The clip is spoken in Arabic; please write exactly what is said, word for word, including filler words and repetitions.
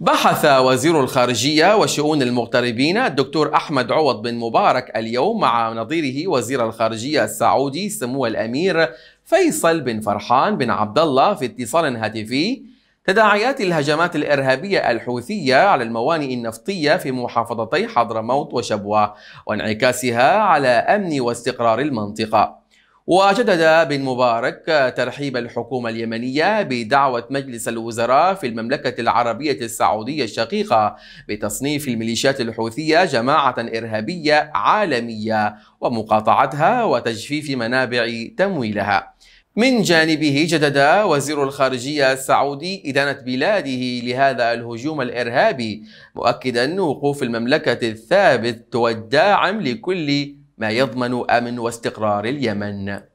بحث وزير الخارجية وشؤون المغتربين الدكتور أحمد عوض بن مبارك اليوم مع نظيره وزير الخارجية السعودي سمو الأمير فيصل بن فرحان بن عبد الله في اتصال هاتفي تداعيات الهجمات الإرهابية الحوثية على الموانئ النفطية في محافظتي حضرموت وشبوة وانعكاسها على أمن واستقرار المنطقة. وجدد بن مبارك ترحيب الحكومة اليمنية بدعوة مجلس الوزراء في المملكة العربية السعودية الشقيقة بتصنيف الميليشيات الحوثية جماعة إرهابية عالمية ومقاطعتها وتجفيف منابع تمويلها. من جانبه جدد وزير الخارجية السعودي إدانة بلاده لهذا الهجوم الإرهابي، مؤكدا وقوف المملكة الثابت والداعم لكل ما يضمن أمن واستقرار اليمن.